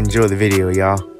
enjoy the video, y'all.